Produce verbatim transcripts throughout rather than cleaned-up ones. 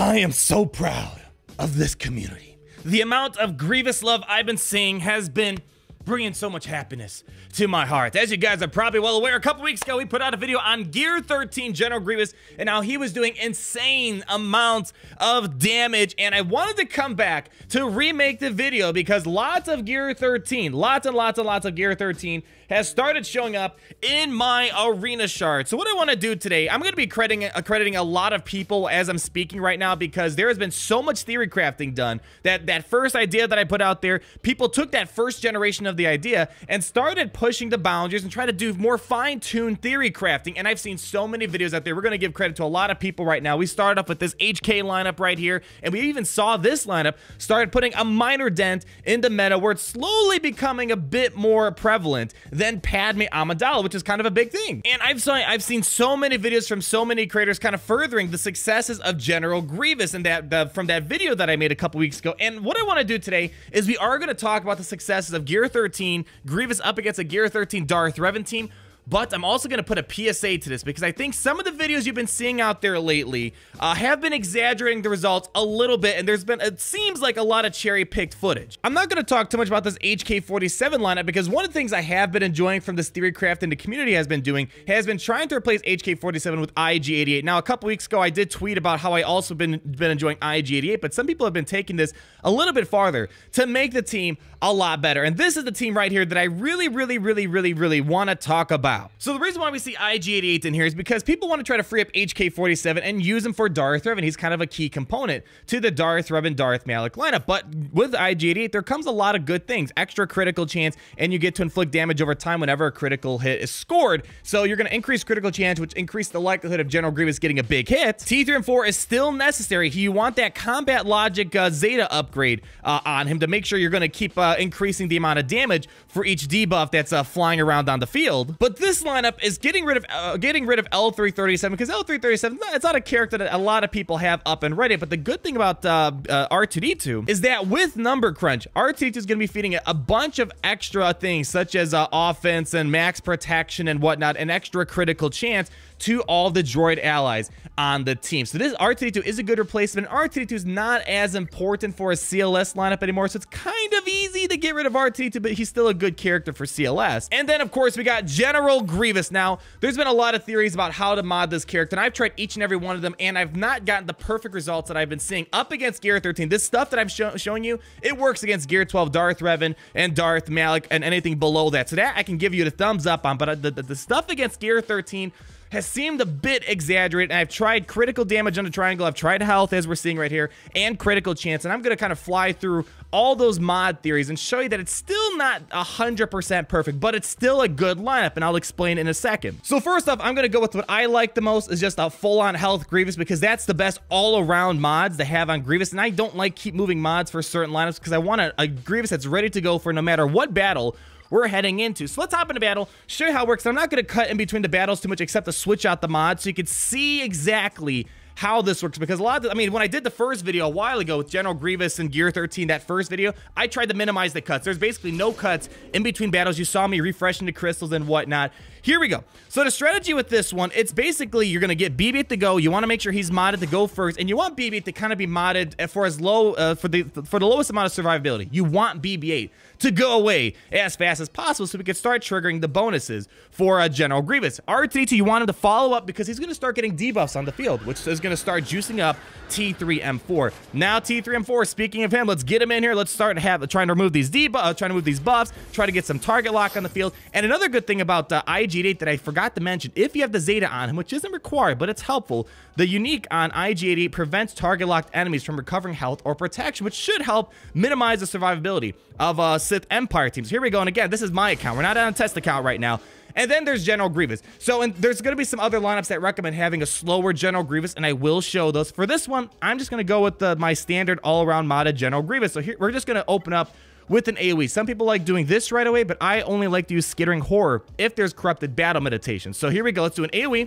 I am so proud of this community. The amount of Grievous love I've been seeing has been bringing so much happiness to my heart. As you guys are probably well aware, a couple weeks ago, we put out a video on Gear thirteen General Grievous and how he was doing insane amounts of damage. And I wanted to come back to remake the video because lots of Gear thirteen, lots and lots and lots of Gear thirteen has started showing up in my arena shard. So what I want to do today, I'm going to be crediting, crediting a lot of people as I'm speaking right now because there has been so much theory crafting done that that first idea that I put out there, people took that first generation of the idea and started pushing the boundaries and try to do more fine-tuned theory crafting. And I've seen so many videos out there. We're going to give credit to a lot of people right now. We started off with this H K lineup right here, and we even saw this lineup started putting a minor dent into meta where it's slowly becoming a bit more prevalent than Padme Amidala, which is kind of a big thing. And I've saw, I've seen so many videos from so many creators kind of furthering the successes of General Grievous and that the, from that video that I made a couple weeks ago. And what I want to do today is we are going to talk about the successes of Gear thirteen, Grievous up against a Gear thirteen Darth Revan team. But I'm also going to put a P S A to this because I think some of the videos you've been seeing out there lately uh, have been exaggerating the results a little bit, and there's been, it seems like, a lot of cherry-picked footage. I'm not going to talk too much about this H K forty-seven lineup because one of the things I have been enjoying from this theorycraft and the community has been doing has been trying to replace H K forty-seven with I G eighty-eight. Now, a couple weeks ago, I did tweet about how I also been, been enjoying I G eighty-eight, but some people have been taking this a little bit farther to make the team a lot better. And this is the team right here that I really, really, really, really, really want to talk about. So the reason why we see I G eighty-eight in here is because people want to try to free up H K forty-seven and use him for Darth Revan. He's kind of a key component to the Darth Revan, Darth Malak lineup. But with I G eighty-eight, there comes a lot of good things. Extra critical chance, and you get to inflict damage over time whenever a critical hit is scored. So you're going to increase critical chance, which increases the likelihood of General Grievous getting a big hit. T three M four is still necessary. You want that combat logic uh, Zeta upgrade uh, on him to make sure you're going to keep uh, increasing the amount of damage for each debuff that's uh, flying around on the field. But this This lineup is getting rid of uh, getting rid of L three thirty-seven because L three thirty-seven, it's not a character that a lot of people have up and ready. But the good thing about uh, uh, R two D two is that with number crunch, R two D two is going to be feeding a bunch of extra things such as uh, offense and max protection and whatnot, and extra critical chance to all the droid allies on the team. So this R two D two is a good replacement. R two D two is not as important for a C L S lineup anymore, so it's kind of easy to get rid of R two D two, but he's still a good character for C L S. And then, of course, we got General Grievous. Now, there's been a lot of theories about how to mod this character, and I've tried each and every one of them, and I've not gotten the perfect results that I've been seeing up against Gear thirteen. This stuff that I'm show showing you, it works against Gear twelve, Darth Revan, and Darth Malak, and anything below that. So that I can give you the thumbs up on, but the, the, the stuff against Gear thirteen has seemed a bit exaggerated, and I've tried critical damage on the triangle, I've tried health, as we're seeing right here, and critical chance, and I'm going to kind of fly through all those mod theories and show you that it's still not one hundred percent perfect, but it's still a good lineup, and I'll explain in a second. So first off, I'm going to go with what I like the most is just a full-on health Grievous, because that's the best all-around mods to have on Grievous, and I don't like keep moving mods for certain lineups, because I want a, a Grievous that's ready to go for no matter what battle we're heading into. So let's hop into battle, show you how it works. I'm not going to cut in between the battles too much except to switch out the mod so you can see exactly how this works, because a lot of, I mean, when I did the first video a while ago with General Grievous and Gear thirteen, that first video, I tried to minimize the cuts. There's basically no cuts in between battles. You saw me refreshing the crystals and whatnot. Here we go. So the strategy with this one, it's basically you're going to get B B eight to go. You want to make sure he's modded to go first, and you want B B eight to kind of be modded for as low, uh, for the for the lowest amount of survivability. You want B B eight to go away as fast as possible so we can start triggering the bonuses for uh, General Grievous. R two D two, you want him to follow up because he's going to start getting debuffs on the field, which is going to start juicing up T three M four. Now T three M four, speaking of him, let's get him in here. Let's start have, trying to remove these debuffs, uh, trying to remove these buffs, try to get some target lock on the field. And another good thing about uh, I G eighty-eight that I forgot to mention, if you have the Zeta on him, which isn't required, but it's helpful, the unique on I G eighty-eight prevents target locked enemies from recovering health or protection, which should help minimize the survivability of uh, Sith Empire teams. Here we go. And again, this is my account. We're not on a test account right now. And then there's General Grievous. So and there's going to be some other lineups that recommend having a slower General Grievous, and I will show those. For this one, I'm just going to go with the, my standard all-around modded General Grievous. So here, we're just going to open up with an AoE. Some people like doing this right away, but I only like to use Skittering Horror if there's Corrupted Battle Meditation. So here we go. Let's do an AoE.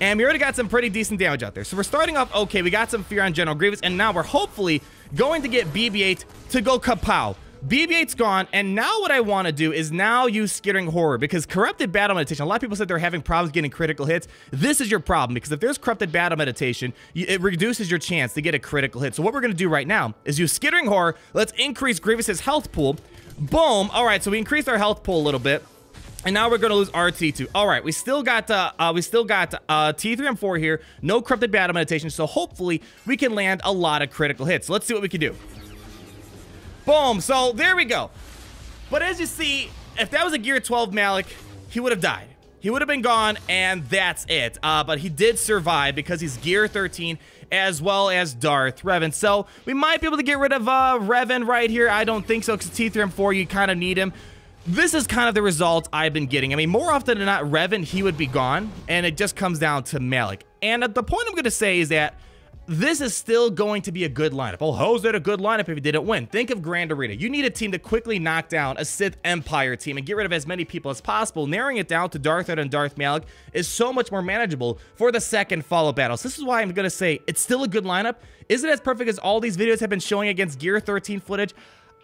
And we already got some pretty decent damage out there. So we're starting off okay. We got some fear on General Grievous, and now we're hopefully going to get B B eight to go kapow. B B eight's gone, and now what I want to do is now use Skittering Horror, because Corrupted Battle Meditation, a lot of people said they're having problems getting critical hits. This is your problem, because if there's Corrupted Battle Meditation, it reduces your chance to get a critical hit. So what we're going to do right now is use Skittering Horror. Let's increase Grievous's health pool. Boom. All right, so we increased our health pool a little bit. And now we're going to lose R two D two. All right, we still got uh, uh, we still got uh, T three M four here. No Corrupted Battle Meditation, so hopefully we can land a lot of critical hits. Let's see what we can do. Boom. So there we go. But as you see, if that was a Gear twelve Malak, he would have died. He would have been gone, and that's it. Uh, but he did survive because he's Gear thirteen, as well as Darth Revan. So we might be able to get rid of uh, Revan right here. I don't think so, because T three M four, you kind of need him. This is kind of the result I've been getting. I mean, more often than not, Revan, he would be gone, and it just comes down to Malak. And the point I'm going to say is that this is still going to be a good lineup. Oh, how's that a good lineup if you didn't win? Think of Grand Arena. You need a team to quickly knock down a Sith Empire team and get rid of as many people as possible. Narrowing it down to Darth Revan and Darth Malak is so much more manageable for the second follow-up battles. This is why I'm going to say it's still a good lineup. Is it as perfect as all these videos have been showing against Gear thirteen footage?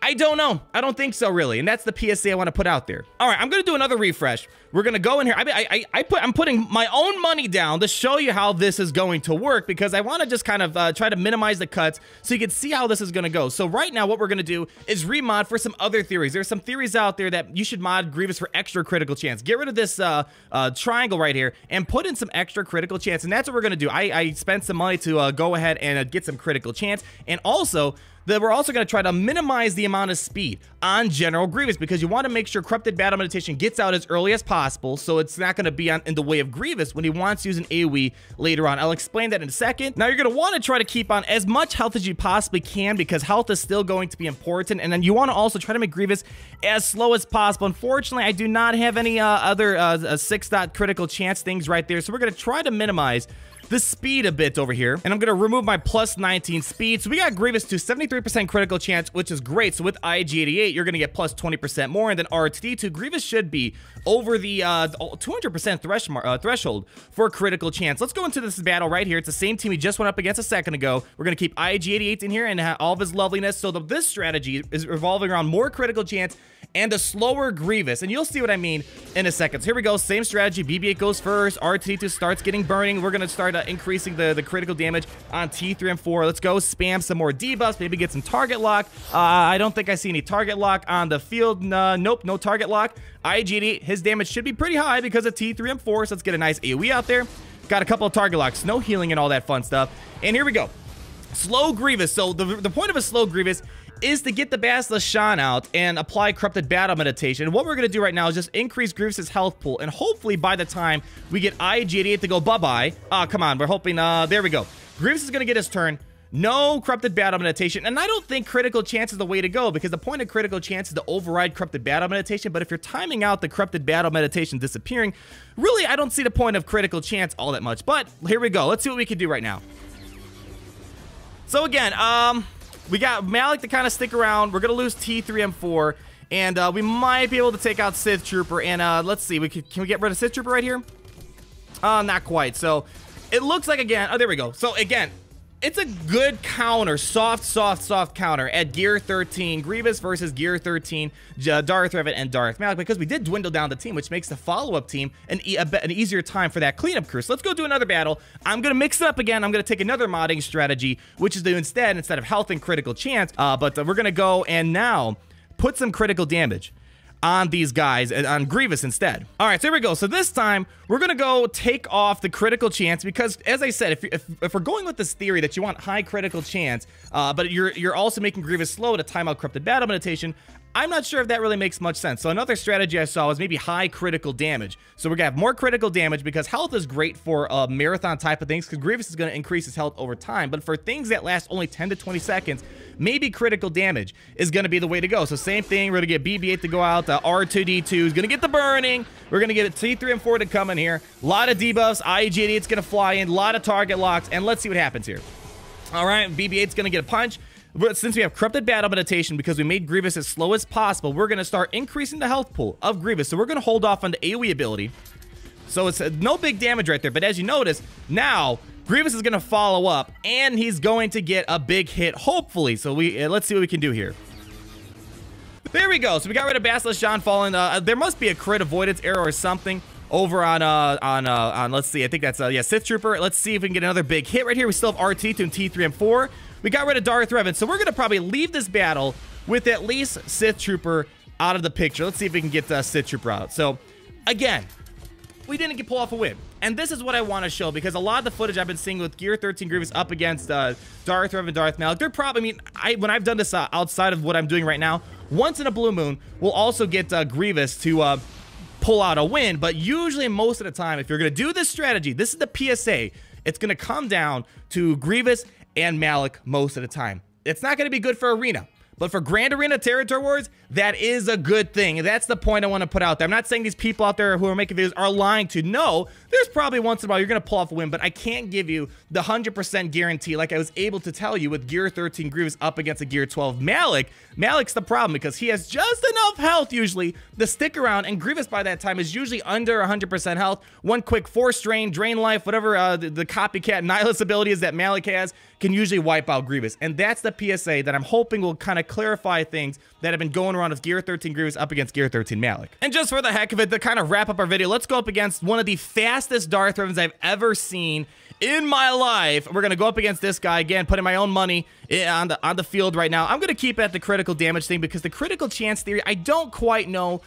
I don't know. I don't think so, really. And that's the P S A I want to put out there. All right, I'm going to do another refresh. We're going to go in here. I, I, I put, I'm putting my own money down to show you how this is going to work, because I want to just kind of uh, try to minimize the cuts so you can see how this is going to go. So right now, what we're going to do is remod for some other theories. There's some theories out there that you should mod Grievous for extra critical chance. Get rid of this uh, uh, triangle right here and put in some extra critical chance. And that's what we're going to do. I, I spent some money to uh, go ahead and uh, get some critical chance. And also, that we're also going to try to minimize the amount of speed on General Grievous, because you want to make sure Corrupted Battle Meditation gets out as early as possible, so it's not going to be on, in the way of Grievous when he wants to use an AoE later on. I'll explain that in a second. Now, you're going to want to try to keep on as much health as you possibly can, because health is still going to be important, and then you want to also try to make Grievous as slow as possible. Unfortunately, I do not have any uh, other uh, six-dot critical chance things right there, so we're going to try to minimize the speed a bit over here, and I'm gonna remove my plus nineteen speed. So we got Grievous to seventy-three percent critical chance, which is great. So with I G eighty-eight, you're gonna get plus twenty percent more, and then R two D two, Grievous should be over the uh, two hundred percent thresh uh, threshold for critical chance. Let's go into this battle right here. It's the same team we just went up against a second ago. We're gonna keep I G eighty-eight in here and all of his loveliness. So the, this strategy is revolving around more critical chance and a slower Grievous, and you'll see what I mean in a second. So here we go, same strategy. B B eight goes first, R two D two starts getting burning. We're gonna start uh, increasing the, the critical damage on T three M four. Let's go spam some more debuffs, maybe get some target lock. Uh, I don't think I see any target lock on the field. Uh, nope, no target lock. I G eighty-eight, his damage should be pretty high because of T three M four, so let's get a nice AoE out there. Got a couple of target locks, no healing and all that fun stuff. And here we go. Slow Grievous, so the, the point of a slow Grievous is to get the Bastila Shan out and apply Corrupted Battle Meditation. And what we're going to do right now is just increase Grievous's health pool, and hopefully by the time we get I G eighty-eight to go bye-bye, ah, -bye, oh, come on, we're hoping, uh, there we go. Grievous is going to get his turn. No Corrupted Battle Meditation, and I don't think critical chance is the way to go, because the point of critical chance is to override Corrupted Battle Meditation, but if you're timing out the Corrupted Battle Meditation disappearing, really, I don't see the point of critical chance all that much, but here we go. Let's see what we can do right now. So again, um... we got Malak to kind of stick around. We're going to lose T three M four, and uh, we might be able to take out Sith Trooper, and uh, let's see. We can, can we get rid of Sith Trooper right here? Uh, not quite. So it looks like, again, oh, there we go. So, again, it's a good counter, soft, soft, soft counter at Gear thirteen, Grievous versus Gear thirteen, Darth Revan and Darth Malak, because we did dwindle down the team, which makes the follow-up team an, e an easier time for that cleanup crew. So let's go do another battle. I'm going to mix it up again. I'm going to take another modding strategy, which is to instead, instead of health and critical chance, uh, but uh, we're going to go and now put some critical damage on these guys, and on Grievous instead. All right, so here we go. So this time, we're gonna go take off the critical chance, because as I said, if, if, if we're going with this theory that you want high critical chance, uh, but you're, you're also making Grievous slow to time out Corrupted Battle Meditation, I'm not sure if that really makes much sense. So another strategy I saw was maybe high critical damage. So we're gonna have more critical damage, because health is great for uh, marathon type of things, because Grievous is gonna increase his health over time. But for things that last only ten to twenty seconds, maybe critical damage is gonna be the way to go. So same thing, we're gonna get B B eight to go out, uh, R two D two is gonna get the burning. We're gonna get T three M four to come in here. A lot of debuffs, I G eighty-eight's gonna fly in, a lot of target locks, and let's see what happens here. All right, B B eight's gonna get a punch. But since we have Corrupted Battle Meditation, because we made Grievous as slow as possible, we're going to start increasing the health pool of Grievous. So we're going to hold off on the AoE ability. So it's uh, no big damage right there. But as you notice, now Grievous is going to follow up, and he's going to get a big hit, hopefully. So we uh, let's see what we can do here. There we go. So we got rid of Bastila Shan falling. Uh, there must be a crit avoidance error or something over on, uh, on, uh, on, let's see. I think that's, uh, yeah, Sith Trooper. Let's see if we can get another big hit right here. We still have R two D two and T three M four. We got rid of Darth Revan. So we're going to probably leave this battle with at least Sith Trooper out of the picture. Let's see if we can get uh, Sith Trooper out. So, again, we didn't get pull off a win. And this is what I want to show, because a lot of the footage I've been seeing with Gear thirteen Grievous up against uh, Darth Revan, Darth Malak, they're probably, I mean, I, when I've done this uh, outside of what I'm doing right now, once in a blue moon, we'll also get uh, Grievous to uh, pull out a win. But usually, most of the time, if you're going to do this strategy, this is the P S A, it's going to come down to Grievous and Malak most of the time. It's not going to be good for Arena. But for Grand Arena Territory Wars, that is a good thing. That's the point I want to put out there. I'm not saying these people out there who are making videos are lying to. No, there's probably once in a while you're going to pull off a win, but I can't give you the one hundred percent guarantee like I was able to tell you with Gear thirteen Grievous up against a Gear twelve Malak. Malak's the problem because he has just enough health usually to stick around, and Grievous by that time is usually under one hundred percent health. One quick force drain, drain life, whatever uh, the, the copycat Nihilus ability is that Malak has can usually wipe out Grievous. And that's the P S A that I'm hoping will kind of clarify things that have been going around with Gear thirteen Grievous up against Gear thirteen Malak. And just for the heck of it, to kind of wrap up our video, let's go up against one of the fastest Darth Revans I've ever seen in my life. We're going to go up against this guy again, putting my own money on the, on the field right now. I'm going to keep at the critical damage thing because the critical chance theory, I don't quite know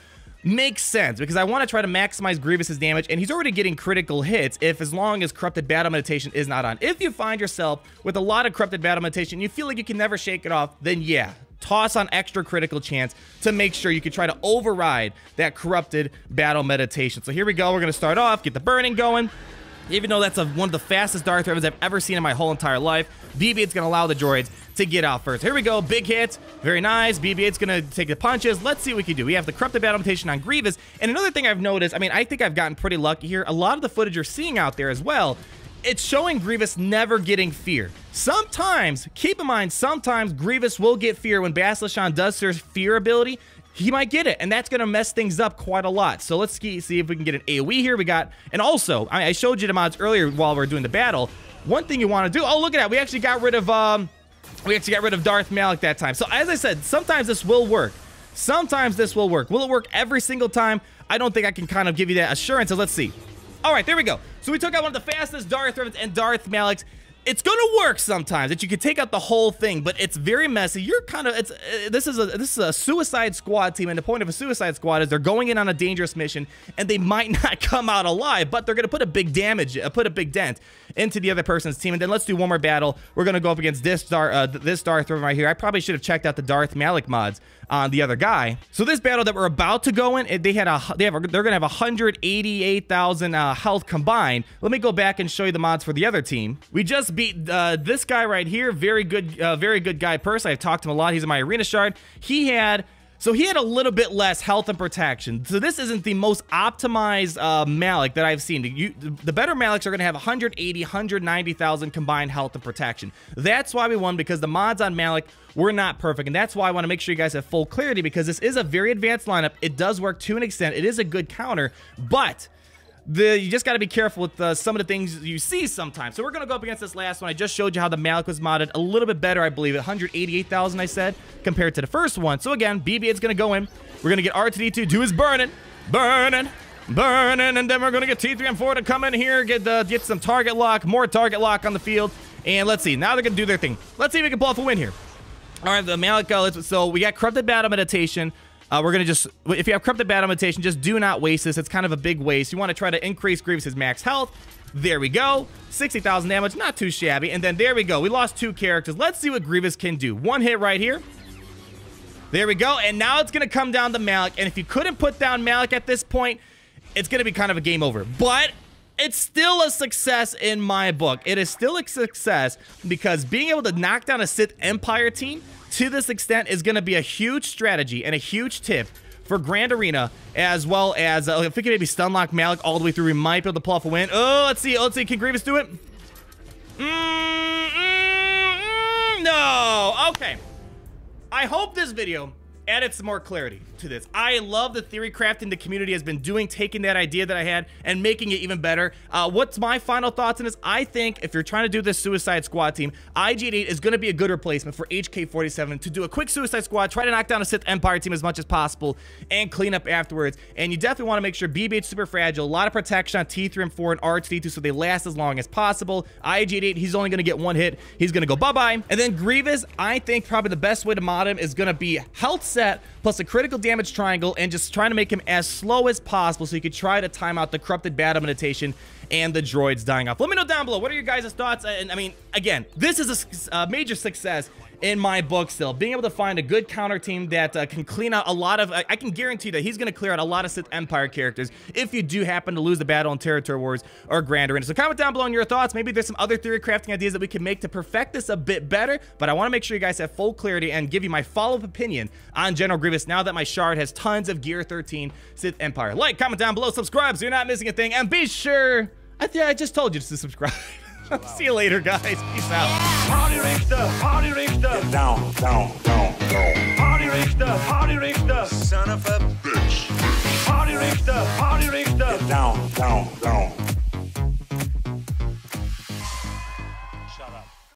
makes sense, because I want to try to maximize Grievous's damage, and he's already getting critical hits if as long as Corrupted Battle Meditation is not on. If you find yourself with a lot of Corrupted Battle Meditation, you feel like you can never shake it off, then yeah, toss on extra critical chance to make sure you can try to override that Corrupted Battle Meditation. So here we go. We're going to start off, get the burning going. Even though that's a, one of the fastest Darth Revans I've ever seen in my whole entire life, B B eight's going to allow the droids to get out first. Here we go. Big hit. Very nice. B B eight's going to take the punches. Let's see what we can do. We have the Corrupted Battle Meditation on Grievous. And another thing I've noticed, I mean, I think I've gotten pretty lucky here. A lot of the footage you're seeing out there as well, it's showing Grievous never getting fear. Sometimes, keep in mind, sometimes Grievous will get fear when Bastila Shan does her fear ability. He might get it, and that's going to mess things up quite a lot. So let's see if we can get an AoE here. We got, and also, I showed you the mods earlier while we were doing the battle. One thing you want to do, oh, look at that. We actually got rid of, um, we actually got rid of Darth Malak that time. So as I said, sometimes this will work. Sometimes this will work. Will it work every single time? I don't think I can kind of give you that assurance, so let's see. All right, there we go. So we took out one of the fastest Darth Revans and Darth Malaks. It's gonna work sometimes that you can take out the whole thing, but it's very messy. You're kind of it's uh, this is a this is a Suicide Squad team, and the point of a Suicide Squad is they're going in on a dangerous mission and they might not come out alive, but they're gonna put a big damage, uh, put a big dent into the other person's team. And then let's do one more battle. We're gonna go up against this Darth uh, this Darth Revan right here. I probably should have checked out the Darth Malak mods on the other guy. So this battle that we're about to go in, they had a they have a, they're gonna have one hundred eighty-eight thousand uh, health combined. Let me go back and show you the mods for the other team. We just beat uh, this guy right here. Very good, uh, very good guy personally. I've talked to him a lot. He's in my arena shard. He had, so he had a little bit less health and protection. So this isn't the most optimized uh, Malak that I've seen. You, the better Malaks are going to have one hundred eighty, one hundred ninety thousand combined health and protection. That's why we won, because the mods on Malak were not perfect, and that's why I want to make sure you guys have full clarity, because this is a very advanced lineup. It does work to an extent. It is a good counter, but The, you just got to be careful with uh, some of the things you see sometimes. So we're going to go up against this last one. I just showed you how the Malak was modded a little bit better, I believe. one hundred eighty-eight thousand, I said, compared to the first one. So again, B B eight's going to go in. We're going to get R two D two do his burning, burning, burning. And then we're going to get T three M four to come in here, get the, get some target lock, more target lock on the field. And let's see. Now they're going to do their thing. Let's see if we can pull off a win here. All right, the Malak, uh, let's, so we got Corrupted Battle Meditation. Uh, we're going to just, if you have Corrupted Battle Meditation, just do not waste this. It's kind of a big waste. You want to try to increase Grievous's max health. There we go. sixty thousand damage, not too shabby. And then there we go. We lost two characters. Let's see what Grievous can do. One hit right here. There we go. And now it's going to come down to Malak. And if you couldn't put down Malak at this point, it's going to be kind of a game over. But it's still a success in my book. It is still a success because being able to knock down a Sith Empire team to this extent is going to be a huge strategy and a huge tip for Grand Arena, as well as uh, if we can maybe stunlock Malak all the way through, we might be able to pull off a win. Oh, let's see. Let's see. Can Grievous do it? Mm-mm-mm, no. Okay. I hope this video added some more clarity to this. I love the theory crafting the community has been doing, taking that idea that I had and making it even better. Uh, what's my final thoughts on this? I think if you're trying to do this Suicide Squad team, I G eighty-eight is going to be a good replacement for H K forty-seven to do a quick Suicide Squad, try to knock down a Sith Empire team as much as possible, and clean up afterwards. And you definitely want to make sure B B eight's super fragile, a lot of protection on T three M four and R two D two so they last as long as possible. I G eighty-eight, he's only going to get one hit. He's going to go bye-bye. And then Grievous, I think probably the best way to mod him is going to be health set plus a critical damage triangle and just trying to make him as slow as possible so you could try to time out the Corrupted Battle Meditation and the droids dying off. Let me know down below, what are your guys' thoughts? And I mean, again, this is a, a major success in my book still. Being able to find a good counter team that uh, can clean out a lot of, I, I can guarantee that he's going to clear out a lot of Sith Empire characters if you do happen to lose the battle in Territory Wars or Grand Arena. So comment down below on your thoughts. Maybe there's some other theory crafting ideas that we can make to perfect this a bit better, but I want to make sure you guys have full clarity and give you my follow-up opinion on General Grievous now that my shard has tons of Gear thirteen Sith Empire. Like, comment down below, subscribe so you're not missing a thing, and be sure... I, th I just told you to subscribe. See you later, guys. Peace out. Party Richter, Party Richter. Down, down, down, down. Party Richter, Party Richter. Son of a bitch. Party Richter, Party Richter. Down, down, down.